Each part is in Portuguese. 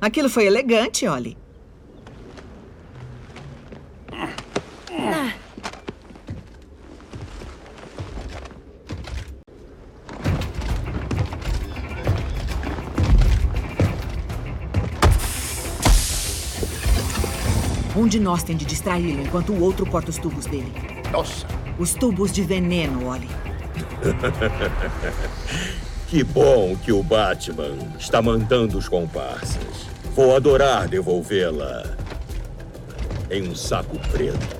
Aquilo foi elegante, olhe. Um de nós tem de distraí-lo enquanto o outro corta os tubos dele. Nossa! Os tubos de veneno, Ollie. Que bom que o Batman está mandando os comparsas. Vou adorar devolvê-la em um saco preto.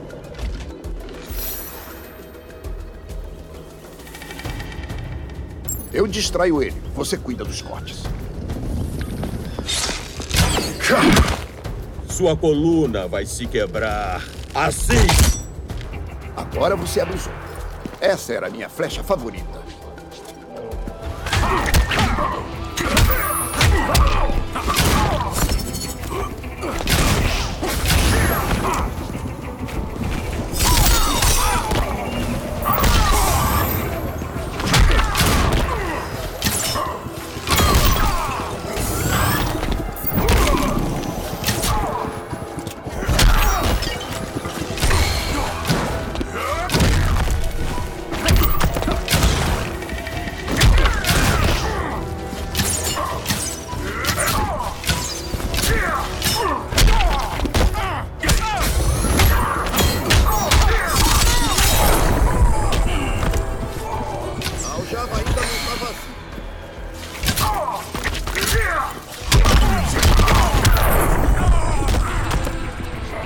Eu distraio ele. Você cuida dos cortes. Sua coluna vai se quebrar assim. Agora você abusou. Essa era a minha flecha favorita.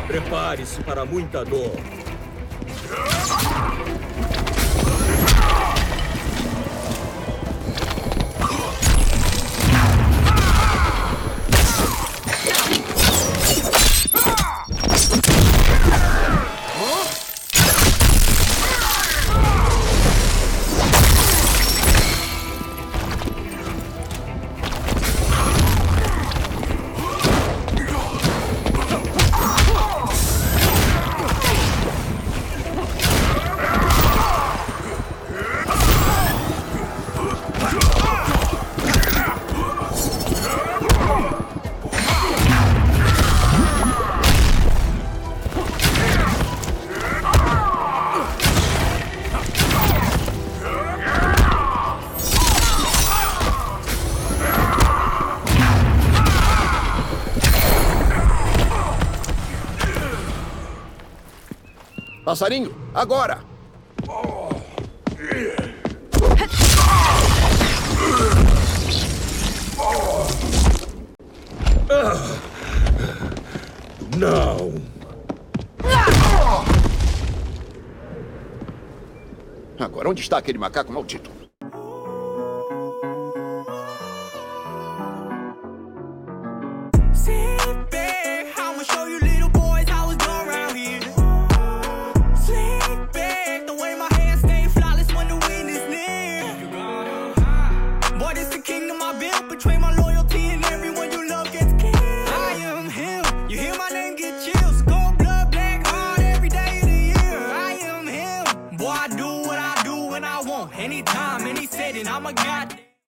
Prepare-se para muita dor. Passarinho, agora! Não! Agora, onde está aquele macaco maldito? Anytime, any setting, I'm a god.